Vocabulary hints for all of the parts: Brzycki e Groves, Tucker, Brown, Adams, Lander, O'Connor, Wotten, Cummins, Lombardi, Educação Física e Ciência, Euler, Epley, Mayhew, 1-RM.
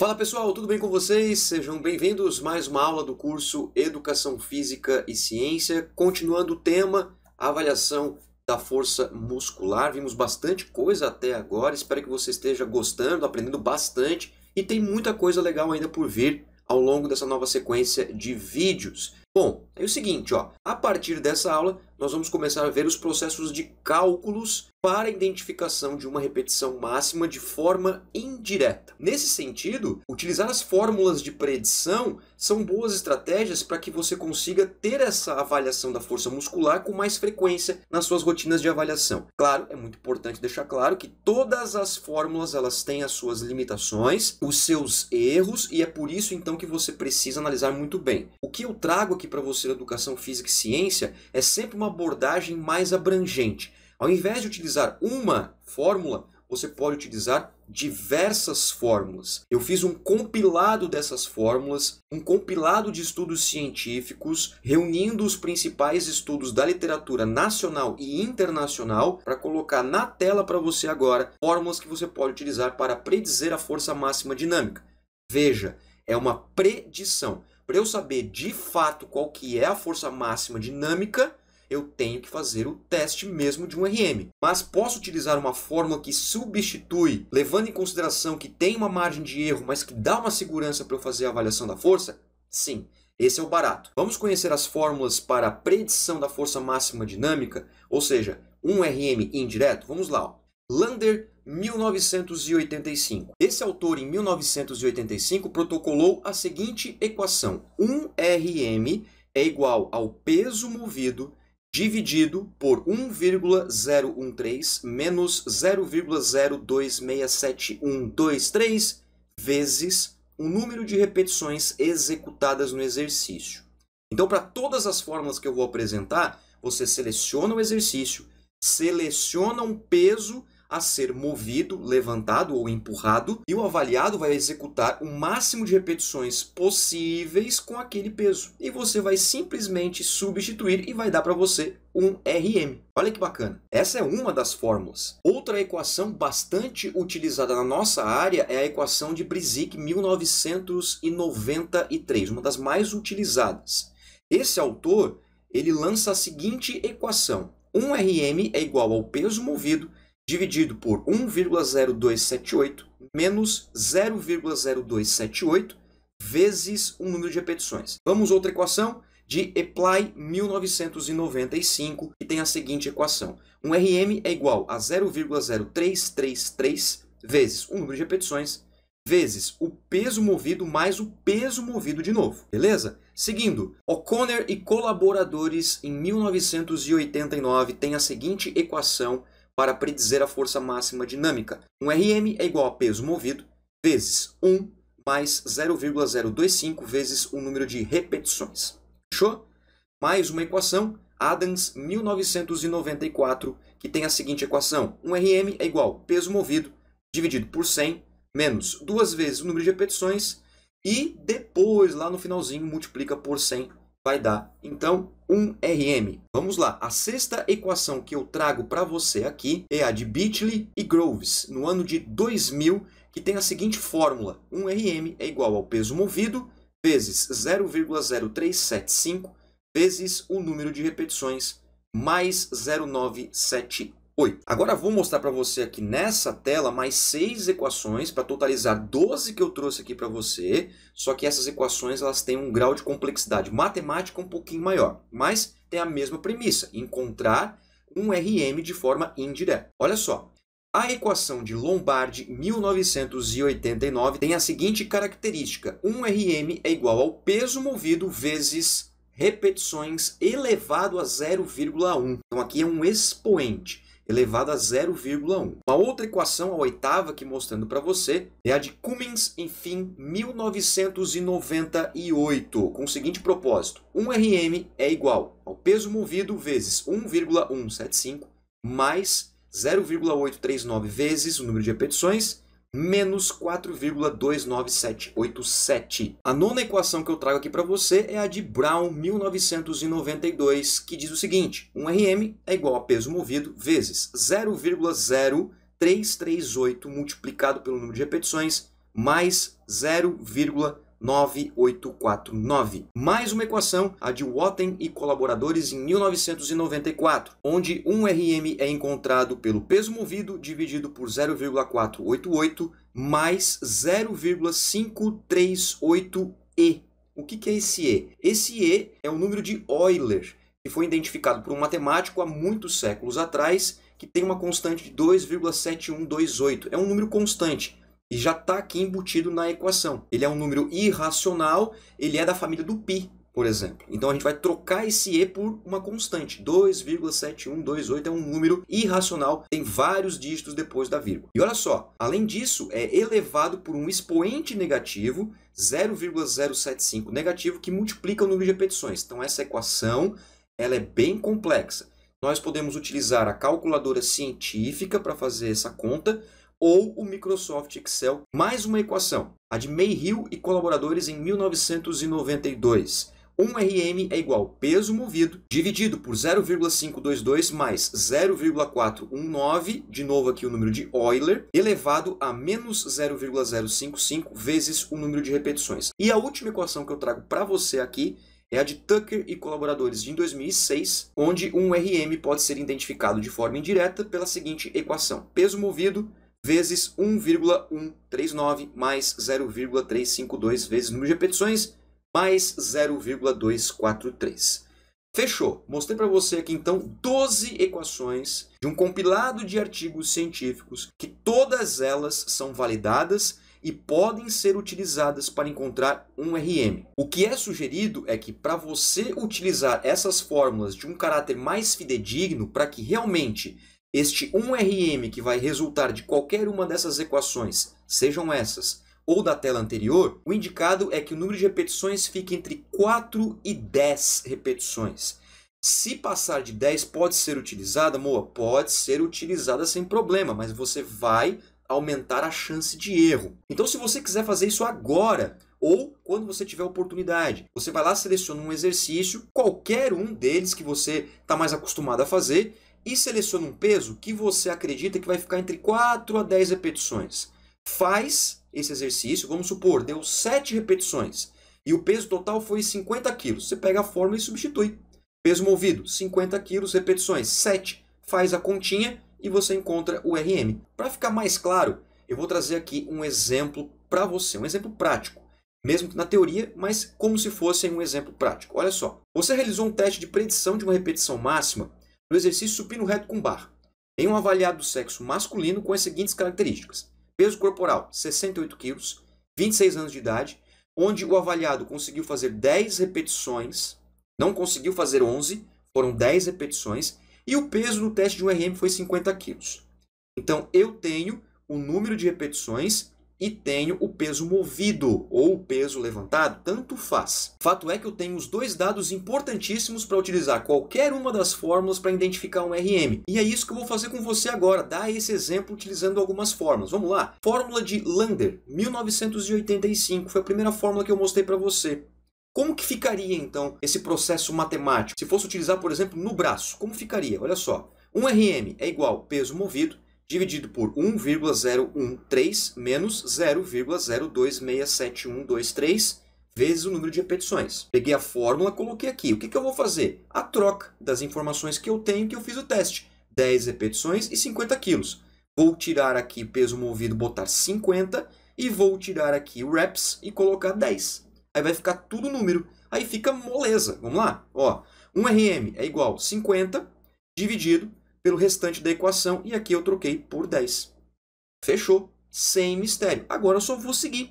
Fala pessoal, tudo bem com vocês? Sejam bem-vindos a mais uma aula do curso Educação Física e Ciência. Continuando o tema, avaliação da força muscular. Vimos bastante coisa até agora, espero que você esteja gostando, aprendendo bastante. E tem muita coisa legal ainda por vir ao longo dessa nova sequência de vídeos. Bom, é o seguinte, ó, a partir dessa aula nós vamos começar a ver os processos de cálculos para a identificação de uma repetição máxima de forma indireta. Nesse sentido, utilizar as fórmulas de predição são boas estratégias para que você consiga ter essa avaliação da força muscular com mais frequência nas suas rotinas de avaliação. Claro, é muito importante deixar claro que todas as fórmulas elas têm as suas limitações, os seus erros, e é por isso então que você precisa analisar muito bem. O que eu trago aqui para você na Educação Física e Ciência é sempre uma abordagem mais abrangente. Ao invés de utilizar uma fórmula, você pode utilizar diversas fórmulas. Eu fiz um compilado dessas fórmulas, um compilado de estudos científicos, reunindo os principais estudos da literatura nacional e internacional para colocar na tela para você agora fórmulas que você pode utilizar para predizer a força máxima dinâmica. Veja, é uma predição. Para eu saber de fato qual que é a força máxima dinâmica, eu tenho que fazer o teste mesmo de 1-RM. Mas posso utilizar uma fórmula que substitui, levando em consideração que tem uma margem de erro, mas que dá uma segurança para eu fazer a avaliação da força? Sim, esse é o barato. Vamos conhecer as fórmulas para a predição da força máxima dinâmica, ou seja, 1-RM indireto? Vamos lá, ó. Lander, 1985. Esse autor, em 1985, protocolou a seguinte equação. 1-RM é igual ao peso movido dividido por 1,013 menos 0,02671123 vezes o número de repetições executadas no exercício. Então, para todas as fórmulas que eu vou apresentar, você seleciona o exercício, seleciona um peso a ser movido, levantado ou empurrado, e o avaliado vai executar o máximo de repetições possíveis com aquele peso. E você vai simplesmente substituir e vai dar para você 1-RM. Olha que bacana! Essa é uma das fórmulas. Outra equação bastante utilizada na nossa área é a equação de Brzycki, 1993, uma das mais utilizadas. Esse autor, ele lança a seguinte equação. 1-RM é igual ao peso movido dividido por 1,0278 menos 0,0278 vezes o número de repetições. Vamos a outra equação de Epley, 1995, que tem a seguinte equação. 1-RM é igual a 0,0333 vezes o número de repetições vezes o peso movido mais o peso movido de novo, beleza? Seguindo, O'Connor e colaboradores, em 1989, tem a seguinte equação para predizer a força máxima dinâmica. 1-RM é igual a peso movido vezes 1 mais 0,025 vezes o número de repetições. Fechou? Mais uma equação, Adams, 1994, que tem a seguinte equação. 1-RM é igual a peso movido dividido por 100 menos 2 vezes o número de repetições e depois, lá no finalzinho, multiplica por 100. Vai dar, então, 1-RM. Vamos lá. A sexta equação que eu trago para você aqui é a de Brzycki e Groves, no ano de 2000, que tem a seguinte fórmula. 1-RM é igual ao peso movido vezes 0,0375 vezes o número de repetições mais 0,978. Agora vou mostrar para você aqui nessa tela mais 6 equações para totalizar 12 que eu trouxe aqui para você, só que essas equações elas têm um grau de complexidade matemática um pouquinho maior, mas tem a mesma premissa, encontrar 1-RM de forma indireta. Olha só, a equação de Lombardi, 1989, tem a seguinte característica. 1-RM é igual ao peso movido vezes repetições elevado a 0,1. Então, aqui é um expoente elevado a 0,1. Uma outra equação, a oitava, aqui mostrando para você, é a de Cummins, enfim, 1998, com o seguinte propósito. 1-RM é igual ao peso movido vezes 1,175 mais 0,839 vezes o número de repetições menos 4,29787. A nona equação que eu trago aqui para você é a de Brown, 1992, que diz o seguinte. 1-RM é igual a peso movido vezes 0,0338 multiplicado pelo número de repetições mais 0,9849. Mais uma equação, a de Wotten e colaboradores em 1994, onde 1RM é encontrado pelo peso movido dividido por 0,488 mais 0,538E. O que é esse E? Esse E é o número de Euler, que foi identificado por um matemático há muitos séculos atrás, que tem uma constante de 2,7128. É um número constante e já está aqui embutido na equação. Ele é um número irracional, ele é da família do π, por exemplo. Então a gente vai trocar esse E por uma constante. 2,7128 é um número irracional, tem vários dígitos depois da vírgula. E olha só, além disso, é elevado por um expoente negativo, 0,075 negativo, que multiplica o número de repetições. Então essa equação ela é bem complexa. Nós podemos utilizar a calculadora científica para fazer essa conta, ou o Microsoft Excel. Mais uma equação, a de Mayhew e colaboradores em 1992. 1RM é igual ao peso movido dividido por 0,522 mais 0,419, de novo aqui o número de Euler, elevado a menos 0,055 vezes o número de repetições. E a última equação que eu trago para você aqui é a de Tucker e colaboradores de 2006, onde 1RM pode ser identificado de forma indireta pela seguinte equação. Peso movido vezes 1,139 mais 0,352 vezes número de repetições mais 0,243. Fechou! Mostrei para você aqui então 12 equações de um compilado de artigos científicos que todas elas são validadas e podem ser utilizadas para encontrar 1RM. O que é sugerido é que para você utilizar essas fórmulas de um caráter mais fidedigno, para que realmente este 1RM que vai resultar de qualquer uma dessas equações, sejam essas ou da tela anterior, o indicado é que o número de repetições fique entre 4 e 10 repetições. Se passar de 10, pode ser utilizada, moa? Pode ser utilizada sem problema, mas você vai aumentar a chance de erro. Então, se você quiser fazer isso agora, ou quando você tiver oportunidade, você vai lá, seleciona um exercício, qualquer um deles que você está mais acostumado a fazer, e seleciona um peso que você acredita que vai ficar entre 4 a 10 repetições. Faz esse exercício, vamos supor, deu 7 repetições e o peso total foi 50 kg. Você pega a fórmula e substitui. Peso movido, 50 kg, repetições, 7. Faz a continha e você encontra o RM. Para ficar mais claro, eu vou trazer aqui um exemplo para você, um exemplo prático. Mesmo que na teoria, mas como se fosse um exemplo prático. Olha só, você realizou um teste de predição de uma repetição máxima no exercício supino reto com barra, em um avaliado do sexo masculino com as seguintes características. Peso corporal, 68 kg, 26 anos de idade, onde o avaliado conseguiu fazer 10 repetições, não conseguiu fazer 11, foram 10 repetições, e o peso no teste de 1RM foi 50 kg. Então, eu tenho o número de repetições e tenho o peso movido ou o peso levantado, tanto faz. Fato é que eu tenho os dois dados importantíssimos para utilizar qualquer uma das fórmulas para identificar 1RM. E é isso que eu vou fazer com você agora, dar esse exemplo utilizando algumas fórmulas. Vamos lá? Fórmula de Lander, 1985, foi a primeira fórmula que eu mostrei para você. Como que ficaria, então, esse processo matemático? Se fosse utilizar, por exemplo, no braço, como ficaria? Olha só, 1RM é igual ao peso movido dividido por 1,013 menos 0,0267123 vezes o número de repetições. Peguei a fórmula, coloquei aqui. O que eu vou fazer? A troca das informações que eu tenho que eu fiz o teste. 10 repetições e 50 kg. Vou tirar aqui peso movido, botar 50, e vou tirar aqui reps e colocar 10. Aí vai ficar tudo número. Aí fica moleza. Vamos lá? Ó, 1RM é igual a 50 dividido pelo restante da equação, e aqui eu troquei por 10. Fechou, sem mistério. Agora eu só vou seguir,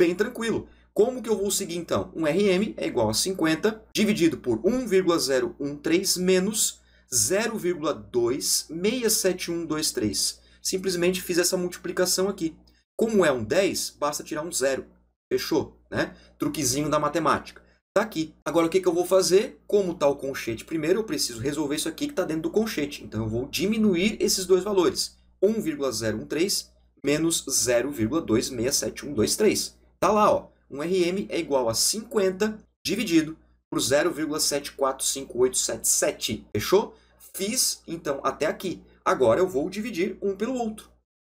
bem tranquilo. Como que eu vou seguir, então? 1RM é igual a 50, dividido por 1,013 menos 0,2677123. Simplesmente fiz essa multiplicação aqui. Como é um 10, basta tirar um zero. Fechou, né? Truquezinho da matemática. Tá aqui. Agora, o que eu vou fazer? Como está o conchete primeiro, eu preciso resolver isso aqui que está dentro do conchete. Então, eu vou diminuir esses dois valores. 1,013 menos 0,2677123. Está lá, ó. 1RM é igual a 50 dividido por 0,745877. Fechou? Fiz, então, até aqui. Agora, eu vou dividir um pelo outro.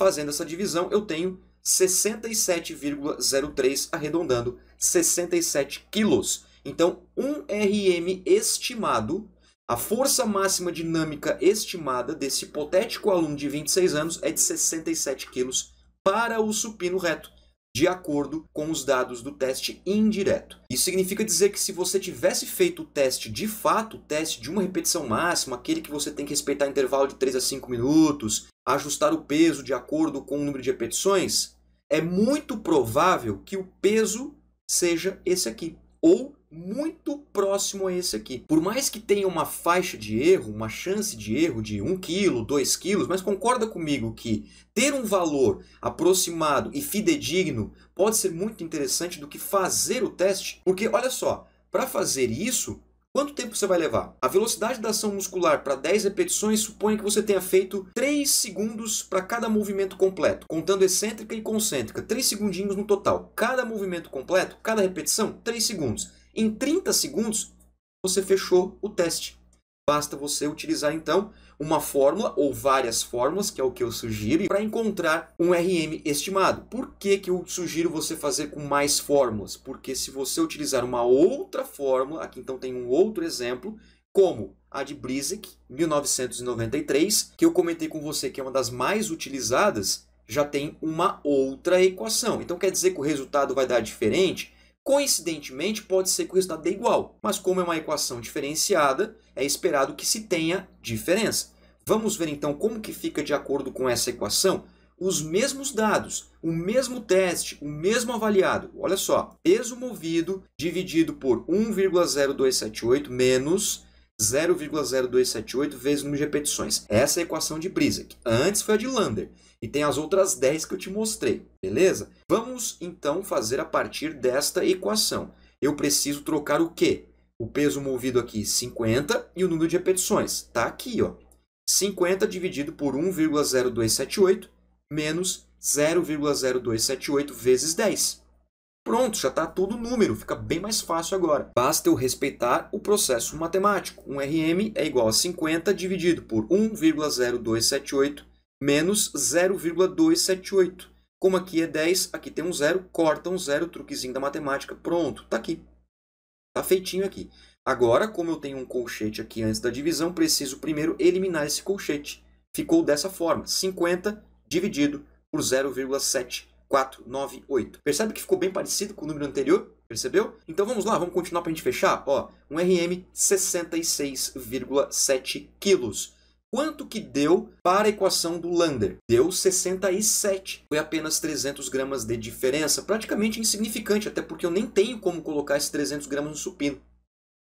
Fazendo essa divisão, eu tenho 67,03, arredondando, 67 quilos. Então, 1RM estimado, a força máxima dinâmica estimada desse hipotético aluno de 26 anos é de 67 quilos para o supino reto, de acordo com os dados do teste indireto. Isso significa dizer que se você tivesse feito o teste de fato, o teste de uma repetição máxima, aquele que você tem que respeitar intervalo de 3 a 5 minutos, ajustar o peso de acordo com o número de repetições, é muito provável que o peso seja esse aqui, ou muito próximo a esse aqui. Por mais que tenha uma faixa de erro, uma chance de erro de 1 kg, 2 kg, mas concorda comigo que ter um valor aproximado e fidedigno pode ser muito interessante do que fazer o teste? Porque, olha só, para fazer isso, quanto tempo você vai levar? A velocidade da ação muscular para 10 repetições supõe que você tenha feito 3 segundos para cada movimento completo, contando excêntrica e concêntrica, 3 segundinhos no total. Cada movimento completo, cada repetição, 3 segundos. Em 30 segundos, você fechou o teste. Basta você utilizar, então, uma fórmula ou várias fórmulas, que é o que eu sugiro, para encontrar um RM estimado. Por que que eu sugiro você fazer com mais fórmulas? Porque se você utilizar uma outra fórmula, aqui então tem um outro exemplo, como a de Brzycki, 1993, que eu comentei com você que é uma das mais utilizadas, já tem uma outra equação. Então quer dizer que o resultado vai dar diferente? Coincidentemente, pode ser que o resultado dê igual, mas como é uma equação diferenciada, é esperado que se tenha diferença. Vamos ver então como que fica de acordo com essa equação. Os mesmos dados, o mesmo teste, o mesmo avaliado. Olha só, peso movido dividido por 1,0278 menos 0,0278 vezes o número de repetições. Essa é a equação de Brzycki. Antes foi a de Lander. E tem as outras 10 que eu te mostrei, beleza? Vamos, então, fazer a partir desta equação. Eu preciso trocar o quê? O peso movido aqui, 50, e o número de repetições. Está aqui, ó. 50 dividido por 1,0278 menos 0,0278 vezes 10. Pronto, já está todo o número, fica bem mais fácil agora. Basta eu respeitar o processo matemático. 1RM é igual a 50 dividido por 1,0278 menos 0,278. Como aqui é 10, aqui tem um zero, corta um zero, truquezinho da matemática, pronto, está aqui. Está feitinho aqui. Agora, como eu tenho um colchete aqui antes da divisão, preciso primeiro eliminar esse colchete. Ficou dessa forma, 50 dividido por 0,7. 498. Percebe que ficou bem parecido com o número anterior? Percebeu? Então vamos lá, vamos continuar para a gente fechar? Ó, 1RM, 66,7 quilos. Quanto que deu para a equação do Lander? Deu 67. Foi apenas 300 gramas de diferença, praticamente insignificante, até porque eu nem tenho como colocar esses 300 gramas no supino.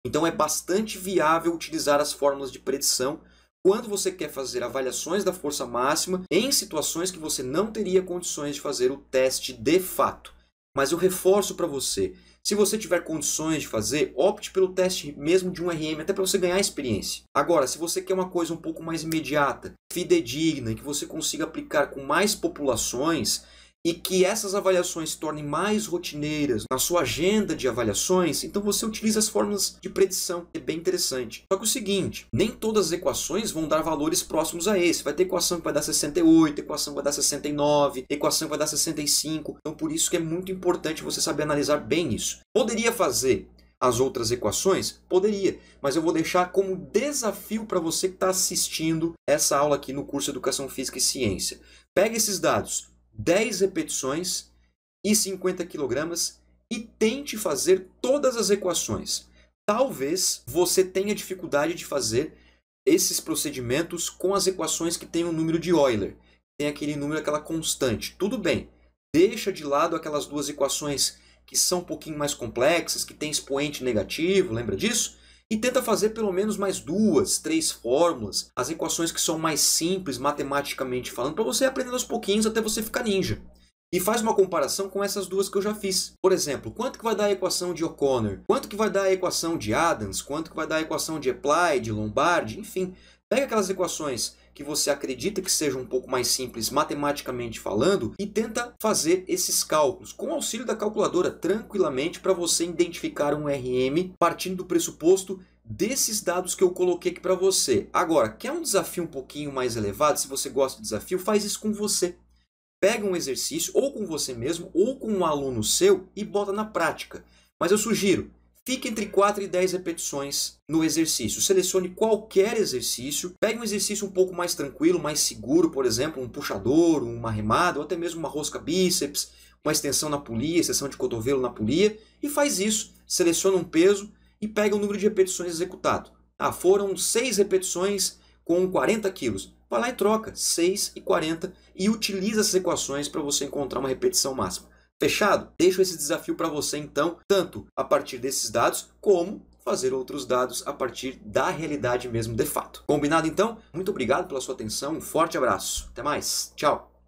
Então é bastante viável utilizar as fórmulas de predição quando você quer fazer avaliações da força máxima em situações que você não teria condições de fazer o teste de fato. Mas eu reforço para você, se você tiver condições de fazer, opte pelo teste mesmo de 1RM, até para você ganhar experiência. Agora, se você quer uma coisa um pouco mais imediata, fidedigna, e que você consiga aplicar com mais populações, e que essas avaliações se tornem mais rotineiras na sua agenda de avaliações, então você utiliza as fórmulas de predição, é bem interessante. Só que o seguinte, nem todas as equações vão dar valores próximos a esse. Vai ter equação que vai dar 68, equação que vai dar 69, equação que vai dar 65. Então por isso que é muito importante você saber analisar bem isso. Poderia fazer as outras equações? Poderia, mas eu vou deixar como desafio para você que está assistindo essa aula aqui no curso Educação Física e Ciência. Pega esses dados, 10 repetições e 50 kg e tente fazer todas as equações. Talvez você tenha dificuldade de fazer esses procedimentos com as equações que tem o número de Euler. Tem aquele número, aquela constante. Tudo bem, deixa de lado aquelas duas equações que são um pouquinho mais complexas, que tem expoente negativo, lembra disso? E tenta fazer pelo menos mais 2, 3 fórmulas, as equações que são mais simples matematicamente falando, para você aprender aos pouquinhos até você ficar ninja. E faz uma comparação com essas duas que eu já fiz. Por exemplo, quanto que vai dar a equação de O'Connor? Quanto que vai dar a equação de Adams? Quanto que vai dar a equação de Epley, de Lombardi? Enfim, pega aquelas equações que você acredita que sejam um pouco mais simples matematicamente falando e tenta fazer esses cálculos com o auxílio da calculadora tranquilamente para você identificar um RM partindo do pressuposto desses dados que eu coloquei aqui para você. Agora, quer um desafio um pouquinho mais elevado? Se você gosta de desafio, faz isso com você. pega um exercício, ou com você mesmo, ou com um aluno seu, e bota na prática. Mas eu sugiro, fique entre 4 e 10 repetições no exercício. Selecione qualquer exercício, pegue um exercício um pouco mais tranquilo, mais seguro, por exemplo, um puxador, uma remada, ou até mesmo uma rosca bíceps, uma extensão na polia, extensão de cotovelo na polia, e faz isso, seleciona um peso e pega o número de repetições executado. Ah, foram 6 repetições com 40 quilos. Vai lá e troca 6 e 40 e utiliza essas equações para você encontrar uma repetição máxima. Fechado? Deixo esse desafio para você então, tanto a partir desses dados, como fazer outros dados a partir da realidade mesmo de fato. Combinado então? Muito obrigado pela sua atenção, um forte abraço, até mais, tchau!